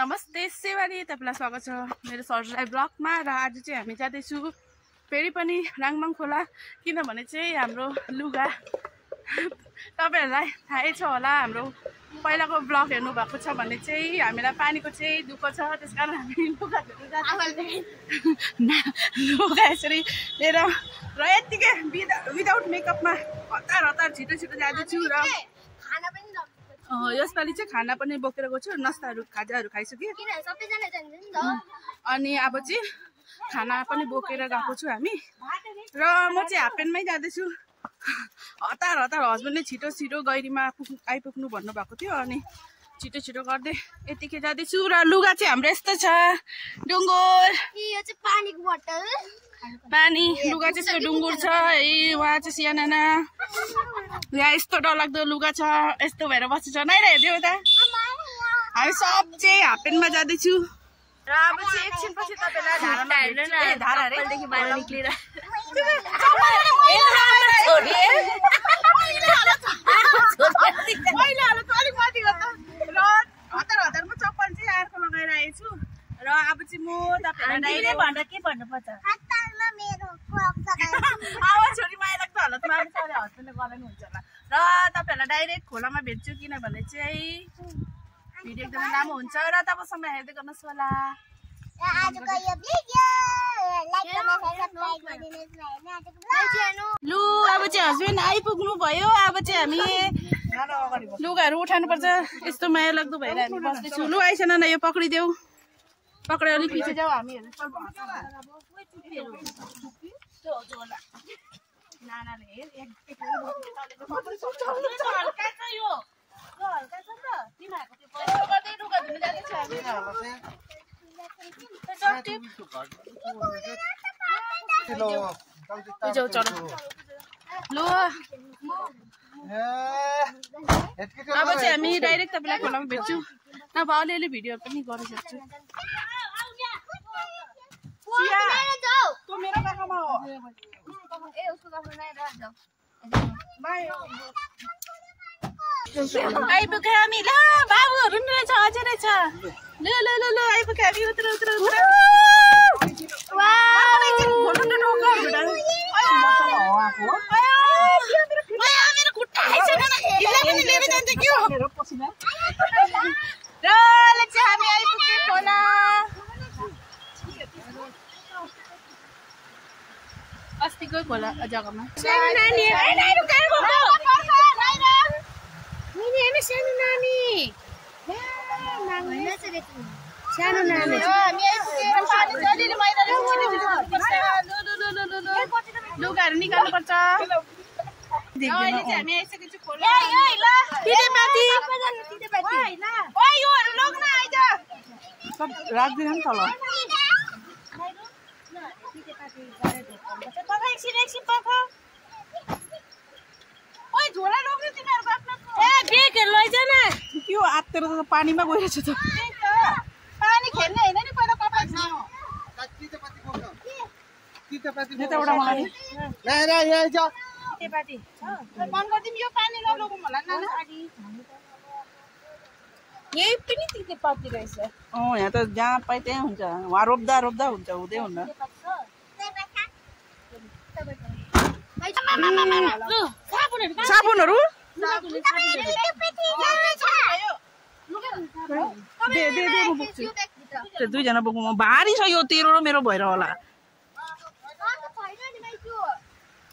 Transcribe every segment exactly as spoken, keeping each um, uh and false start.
नमस्ते सेवानी तपाईलाई स्वागत छ मेरो सर्जरी ब्लगमा र आज चाहिँ हामी जाँदैछु फेरि पनि राङमाङ खोला किनभने चाहिँ हाम्रो लुगा तपाईहरुलाई थाहै छ होला हाम्रो पहिलाको ब्लग हेर्नु भएको छ भने चाहिँ हामीलाई पानीको चाहिँ दुःख छ त्यसकारण हामी लुगा लुगा यसरी लिएर र यतिकै विदाउट मेकअपमा हतार हतार छिटो छिटो जाँदैछु र खाना पनि अ यसपालि चाहिँ खाना पनि बोकेर गएको छु नास्ताहरु खाजाहरु खाइसके सबैजना जान्छ नि त अनि अब चाहिँ खाना पनि बोकेर गएको छु हामी र म चाहिँ हाफपेनमै जाँदै छु हतार हतार हस्बन्डले छिटो छिटो गैरीमा आइपुग्नु भन्नु भएको थियो अनि छिटो छिटो गर्दै यतिकै जाँदै छु र लुगा चाहिँ हाम्रो यस्तो छ डुंगुर यो चाहिँ पानीको बोतल पानी लुगा चाहिँ डुंगुर छ ए वा चाहिँ सियानाना यहाँ यस्तो डरलाग्दो लुगा छ यस्तो भएर बसेछ नै र हेर्दियो त हामी सब चाहिँ हाफपेनमा जाँदैछु र अब चाहिँ एकछिनपछि तपाईलाई धारामा हेर्नु न धारादेखि बाहिर निक्लिएर र हतार हतारमा चप्पल चाहिँ अर्को लगाइरहेछु र अब चाहिँ म तपाईलाई नै भन्दा के भन्नुपर्छ हतारमा मेरो अब छोरी माइलाको हालतमा सारे हस्बन्डले गराउनु हुन्छ होला र तपाईहरुलाई डाइरेक्ट खोलामा भेट्छु किनभने चाहिँ भिडियो एकदम लामो हुन्छ र तपाईसँग हेर्दै गर्नुस् होला आजको यो भिडियो लाइक गर्न सब्स्क्राइब गरिदिनुस् न हैन आजको भ्लग लु अब चाहिँ हस्बन्ड आइपुग्नु भयो अब चाहिँ हामी लुगाहरु उठाउनुपर्छ यस्तो माया लाग्दो भएर हामी बस्दै छु लु आइसन न यो पक्रिदेऊ पक्रे अलि पछि जाऊ हामीहरु चल अब चाहिँ हामी डाइरेक्ट तपाईलाई खोलामा भेट्छु नभए अलिअलि भिडियो पनि गर्न सक्छु आइपुग्यो हामी ल बाबुहरु नि रहेछ अझै रहेछ ल ल ल ल आइपुग्यो हामी उत्र उत्र उत्र मेरो खुट्टा आइसक्यो हिला पनि लिएर जान्छ के हो र ल चाहिँ हामी आइपुग्यो होला अस्तिको खोला जग्गामा नानी ए नानी काको पर्छ नानी मिनी एमे सानो नानी ए नानी नचरे सानो नानी हो मेरो पानी जलिले मैदाले लुगाहरु निकाल्नु पर्छ अहिले चाहिँ हामी आइसकेछु खोला ए ए ल तिते माथि तिते माथि ओइ ल ओइ योहरु लग्न आइज सब राख्दिन नि तल पानीमा गएर छ त पानी खेल्ने हैन नि पहिला कपाल छ तितेपाती बोक्छ तितेपाती यताबाट मलाई रे रे यही छ तितेपाती छ मन गर्दिम यो पानी नलगौ होला नाना आडी यही पनि तितेपाती रहेछ अ यहाँ त जहाँ पाइ त्यही हुन्छ वहा रोप्दा रोप्दा हुन्छ हुँदै हुन्न साबुनहरु दे दे दे म बोक्छु त्यो दुई जना बोक्नु म भारी छ यो तेरो र मेरो भएर होला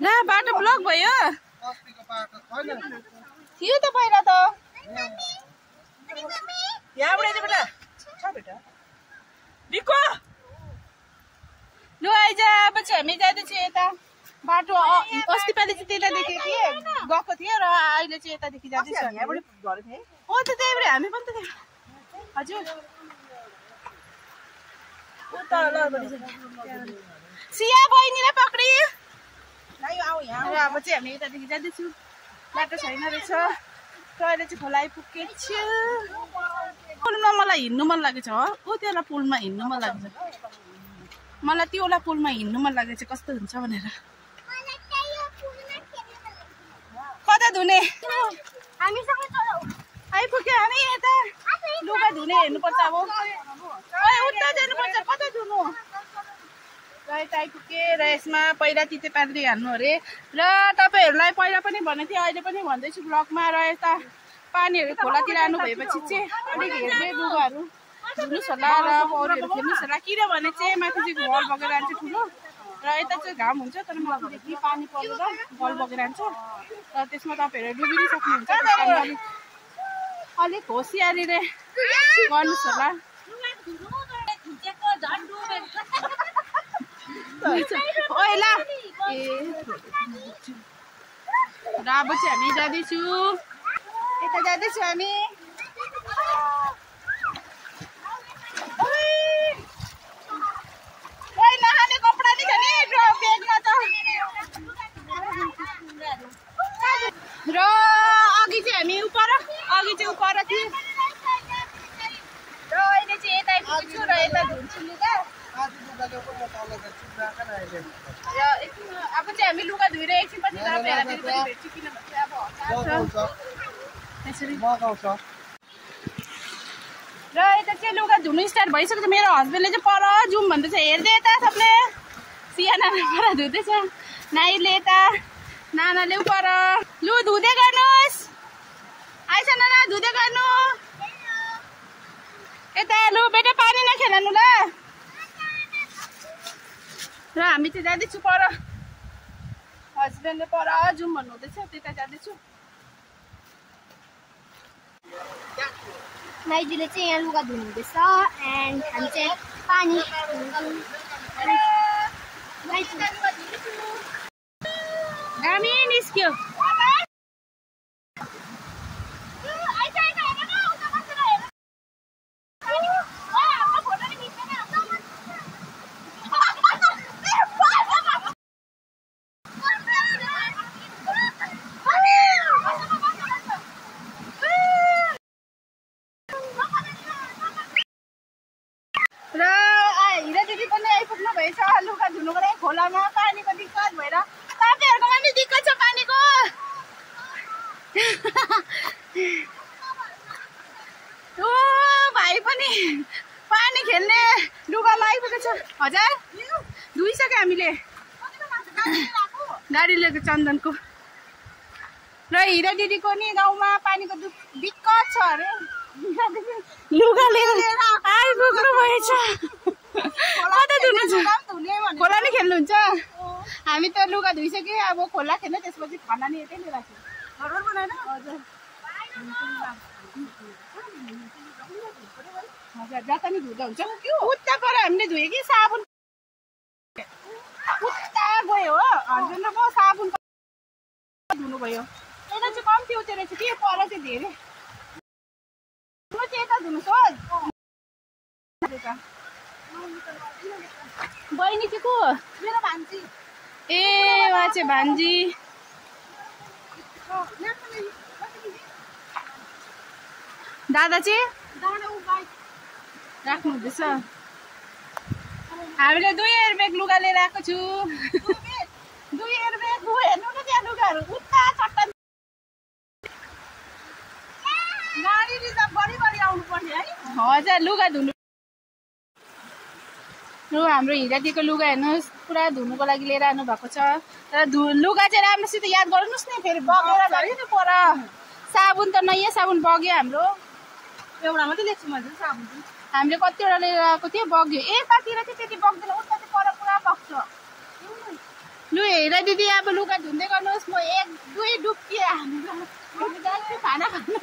ल बाटो ब्लक भयो अस्तिको बाटो छैन थियो त पहिला त यहाँबाट आइज बेटा छ बेटा निको लु आइज पछि हामी जाँदै छ यता बाटो अस्ति पालि चाहिँ त्यता देखे थिए गएको थियो र अहिले चाहिँ यता देखि जाँदै छ यहाँबाट घर थिए हो त त्यहीबाट हामी पनि त हजुर उता ल सिया बहिनीले पक्री नाइ आउ यहाँ र अब चाहिँ हामी यतादेखि जाँदै छु बाटो छैन रहेछ र अहिले चाहिँ खोला आइपुगेको छु पुलमा मलाई हिँड्नु मन लागेछ हो त्यसलाई पुलमा हिँड्नु मन लागेछ मलाई त्योला पुलमा हिँड्नु मन लागेछ कस्तो हुन्छ भनेर कता धुने हामीसँग चलाउ 아이 그게 아니야. 누가 눈에 안 봤다고? 아이 웃다잖아. 먼저 꺼져 주노. Rai type ke raisma paila tite padri hanu re ra तपाईहरुलाई पहिला पनि भन्ने थिए अहिले पनि भन्दै छु ब्लगमा र यता पानीहरु खोलातिर आनु भएपछि चाहिँ अलिक हेर्ने लुगाहरु जुन सल्ला र अरूहरु फेर्नु सल्ला किन भने चाहिँ माथि चाहिँ घर बगेर आन्छ ठुलो र यता चाहिँ घाम हुन्छ तर मलाई देखि पानी पर्दा घर बगेर आन्छ र त्यसमा तपाईहरु डुबिन सक्नुहुन्छ त्यसकारण अलिक होसियारीले गर्नु सल्ला ओइ ला ए राबो चाहिँ हामी जादै छु एता जादै छु हामी ओइ नहाने कपडा नि छ नि बेगमा त र अघि चाहिँ हामी उपर अघि चाहिँ उपर थिए र अहिले चाहिँ एता आइपुगेछु र एता धुन्छु लुगा र एकछिन अब चाहिँ हामी लुगा धुएर एकछिन पछि तर भेला फेरि पनि भेट्छु किनभने अब हतार छ त्यसरी मगाउँछ र यता चाहिँ लुगा धुनु स्टार्ट भइसक्यो मेरो हस्बेन्डले चाहिँ पर जुम भन्दैछ हेर्दै यता सबले सियाना पर धुदैछ नाइले यता नानाले पर लु धुदै गर्नुस् आइस नाना धुदै गर्नु यता लु बेटा पानी नखेल्नु ल र हामी चाहिँ जाँदैछु पर हस्बेन्डले पर जाउँ भन्नु हुँदैछ त्यता जाँदैछु नाइजीले चाहिँ यहाँ लुगा धुनु हुँदैछ एन्ड हामी चाहिँ पानी हामी निस्क्यो खोलामा पानीको दिक्कत भएर तपाईँहरुको पनि दिक्कत छ पानीको ओ भाइ पनि पानी खेल्ने लुगा लाइपुगेछ हजार धुइसक्यो हामीले गाडी लिएको चन्दनको र हिरा दिदीको नि गाउँमा पानीको दिक्कत छ अरे लुगा लिएर आइपुग्नु भएछ खोला धुनु छ खोला नि खेल्नुहुन्छ हामी त लुगा धुइसके अब खोला खेल्न त्यसपछि खाना नि यतै लिएर आएको घरमा बनाएन हजुर हजुर जता नि धुदा हुन्छ क्यु उता गएर हामीले धुए कि साबुन उता गयो हो हजुर न म साबुन धुनु भयो एता चाहिँ कम्ती उतेर छ के पर चाहिँ धेरै म चाहिँ एता धुनु सोच बहिनी के को मेरो भान्जी ए वा चाहिँ भान्जी दादा चाहिँ राख्नु हुँदैछ हामीले दुई एयरब्याग लुगा लिएर आएको छु दुई एयरब्याग हो हेर्नु न त्यहाँ लुगाहरू उता चट्टा गाडी रिजर्भ बढी बढी आउनु पर्ने है हजुर लुगा धुनु र हाम्रो हिरादीको लुगा हेर्नुस् पुरा धुनुको लागि लिएर आउनु भएको छ तर लुगा चाहिँ राम्रोसित याद गर्नुस् नि फेरि बगेर झरी नि पर साबुन त नयाँ साबुन बग्यो हाम्रो एउटा मात्रै लेख्छु म साबुन हामीले कतिवटा लिएर आएको थियो बग्यो एतातिर चाहिँ त्यति बग्दैन उता चाहिँ पर पुरा बग्छ लु हिरा दिदी अब लुगा धुन्दै गर्नुहोस् म एक दुई डुब्की खाना खानु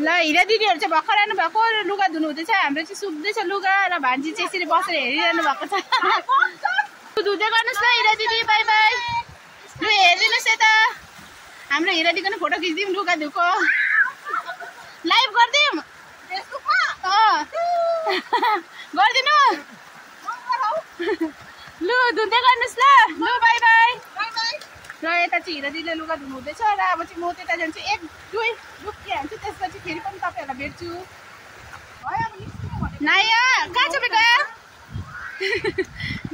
ल हिरा दिदीहरु चाहिँ भर्खर आउनु भएको लुगा धुनु हुँदैछ हाम्रो चाहिँ सुक्दैछ लुगा र भान्जी चाहिँ यसरी बसेर हेरिरहनु भएको छ धुदै गर्नुस् ल हिरा दिदी बाइ बाइ लु हेरिदिनुस् यता हाम्रो हिरा दिदीको नि फोटो खिच्दिम लुगा धुको लाइभ गर्दिम त्यसको प गर्दिनु लु धुदै गर्नुस् ल लु बाइ बाइ र यता चाहिँ हिरा दिदीले लुगा धुनु हुँदैछ र अब चाहिँ म त्यता जान्छु एक दुई रुपके हान्छु त्यसपछि फेरि पनि तपाईहरुलाई भेट्छु भयो अब निस्किनु भने नाया कहाँ छ बेटा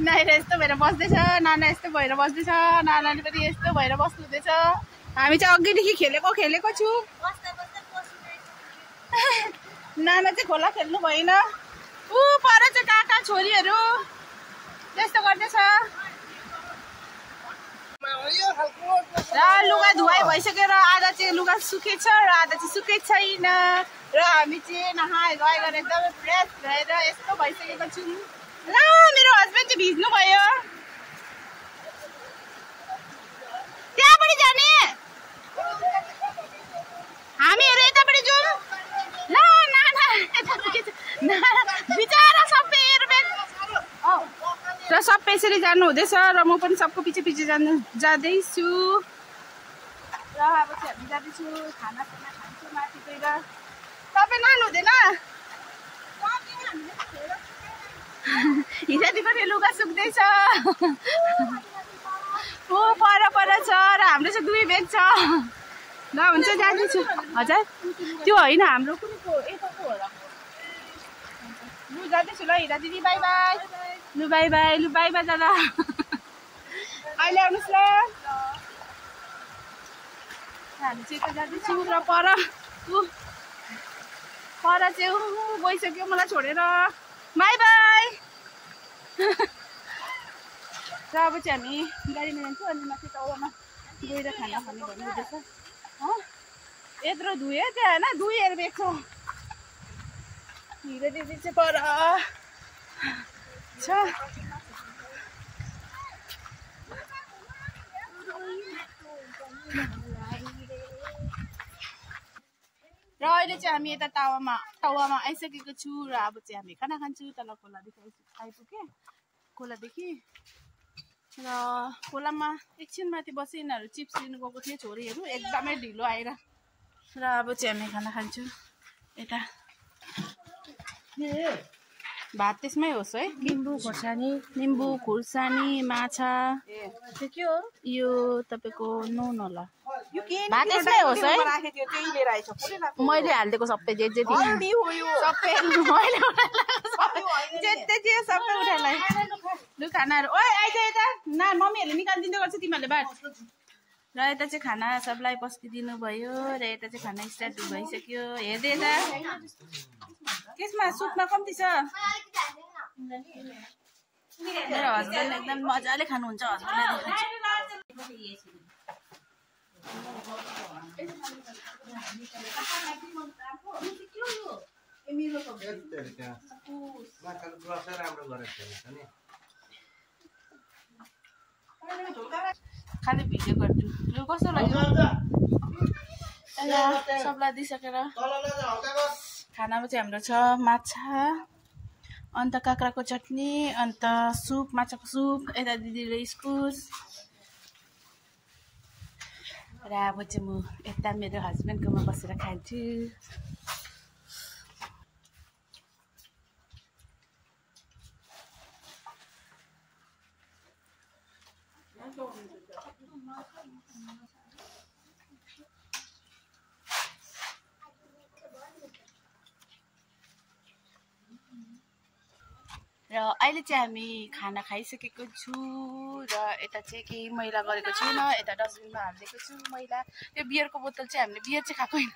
नाया यस्तो भएर बस्दैछ नाना यस्तो भएर बस्दैछ नानाले पनि यस्तो भएर बस्नु हुँदैछ हामी चाहिँ अघिदेखि खेलेको खेलेको छु नाना चाहिँ खोला खेल्नु भएन उ पर चाहिँ काका छोरीहरु त्यस्तो गर्दै छ र लुगा धुवाई भइसक्यो र आधा चाहिँ लुगा सुकेछ र आधा चाहिँ सुकेको छैन र हामी चाहिँ नहाए गए गरे एकदम फ्रेश भएर यस्तो भइसकेको छु ल मेरो हस्बन्ड चाहिँ भिज्नु भयो त्यहाँबाट जाने हामीहरु यताबाट जाऊ ल नाना नाना बिचारा सबै हेरबेन औ र सबै यसरी जानु हुँदैछ र म पनि सबको पछि पछि जानु जादै छु र अब चाहिँ हामी जादै छु खाना खाना खान्छु माथि गएर तपाई नानु हुँदैन हिजोति पनि लुगा सुक्दै छ ओ पर पर छ र हाम्रो चाहिँ दुई बेग छ ल हुन्छ जादै छु हजुर त्यो हैन हाम्रो कुनको एकको हो र लु जादै छु ल हिरा दिदी बाइ बाइ लु बाइ बाइ लु बाइ बाइ दादा अहिले आउनुस् ल हामी चाहिँ त जादै छु र पर उ पर चाहिँ उ गइसक्यो मलाई छोडेर बाइ बाइ र अब चाहिँ हामी गाडीमा जान्छौँ अनि माथि तौरमा गएर खाना खाने भन्नु हुँदैछ यत्रो धुए त्यहाँ होइन धुएर बेच्छ हिरा दिदी चाहिँ पर छ र अहिले चाहिँ हामी यता तावामा तावामा आइसकेको छु र अब चाहिँ हामी खाना खान्छौँ तल खोलादेखि आइपुग्यो खोलादेखि र खोलामा एकछिन माथि बसे यिनीहरू चिप्स लिनु गएको थियो छोरीहरू एकदमै ढिलो आएर र अब चाहिँ हामी खाना खान्छौँ यता भात त्यसमै होस् है निम्बू खोर्सानी निम्बू खोर्सानी माछा त्यो के हो यो तपाईको नुन होला यो के भात त्यसमै होस् है मैले हाल्देको सबै जे जे थियो हल्दी हो यो सबै मैले जत्ते जे सबै उठालाई लु खानाहरु ओइ आइज यता ना मम्मीहरुले निकाल्दिँदै गर्छ तिमीहरुले भात र यता चाहिँ खाना सबलाई पस्किदिनु भयो र यता चाहिँ खाना स्टार्ट भइसक्यो हेर्दै यता त्यसमा सुत्न कम्ती छ मेरो हस्बन्ड एकदम मजाले खानुहुन्छ खालि भिडियो गर्छु लु कस्तो लाग्यो सबलाई दिइसकेर खानामा चाहिँ हाम्रो छ माछा अन्त काक्राको चटनी अन्त सुप माछाको सुप यता दिदीले इस्कुस र अब चाहिँ म यता मेरो हस्बेन्डकोमा बसेर खान्छु र अहिले चाहिँ हामी खाना खाइसकेको छु र यता चाहिँ केही मैला गरेको छैन यता डस्टबिनमा हालिदिएको छु मैला त्यो बियरको बोतल चाहिँ हामीले बियर चाहिँ खाएको होइन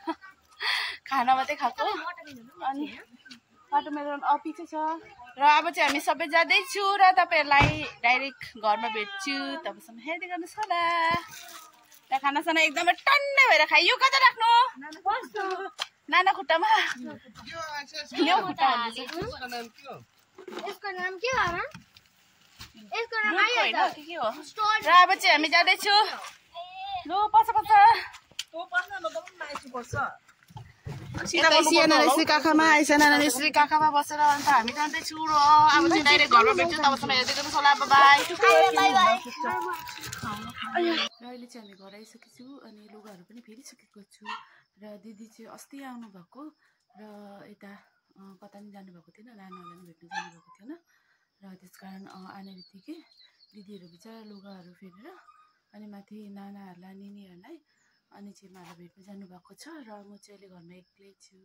खाना मात्रै खाएको अनि वाटरमेलन अपिच छ र अब चाहिँ हामी सबै जाँदैछु र तपाईँहरूलाई डाइरेक्ट घरमा भेट्छु तपाईँसम्म हेर्दै गर्नुहोस् होला र खानासाना एकदमै टन्नै भएर खाइ यो कता राख्नु नाना खुट्टामा यो खुट्टा हाल्नु यसको नाम के हो र यसको नाम आयो के हो र अब चाहिँ हामी जादै छु लो पछ पछ तो पछ न दम माइछु पर्छ सिनाले श्री काकामा आइसनाले श्री काकामा बसेर अन्त हामी जादै छु र अब चाहिँ डाइरेक्ट घरमा भेट्छु तबसम्म हेर्दै गर्नु होला बाइ बाइ अहिले चाहिँ हामी घर आइसकेछु अनि लुगाहरू पनि फेरि सुकेको छु र दिदी चाहिँ अस्ति आउनु भएको र यता कता नि जानुभएको थिएन नानाहरूलाई भेट्न जानुभएको थिएन र त्यस कारण आउने बित्तिकै दिदीहरू बिचरा लुगाहरू फेरेर अनि माथि नानाहरूलाई निनीहरूलाई अनि छेमाहरू भेट्न जानुभएको छ र म चाहिँ अहिले घरमा एक्लै छु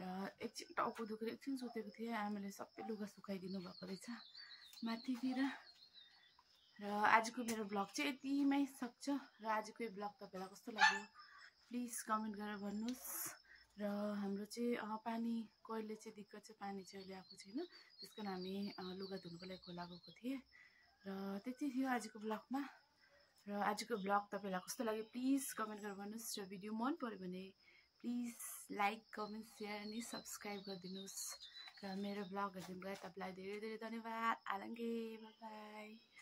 र एकछिन टाउको दुखेर एकछिन सुतेको थिएँ आमाले सबै लुगा सुकाइदिनु भएको रहेछ माथितिर र आजको मेरो ब्लग चाहिँ यतिमै सक्छ र आजको यो ब्लग तपाईँलाई कस्तो लाग्यो प्लिज कमेन्ट गरेर भन्नुहोस् र र हाम्रो चाहिँ पानी कहिले चाहिँ दिक्कत चाहिँ पानी चाहिँ अहिले आएको छैन, त्यस कारण हामी लुगा धुनको लागि खोला गएको थिएँ। र त्यति थियो आजको ब्लगमा। र आजको ब्लग तपाईलाई कस्तो लाग्यो प्लिज कमेन्ट गरेर भन्नुहोस्, र भिडियो मन पर्यो भने प्लिज लाइक कमेन्ट सेयर अनि सब्सक्राइब गरिदिनुहोस्। र मेरो ब्लग हेर्दै तपाईलाई धेरै धेरै धन्यवाद। आलङ्गे बाई बाई।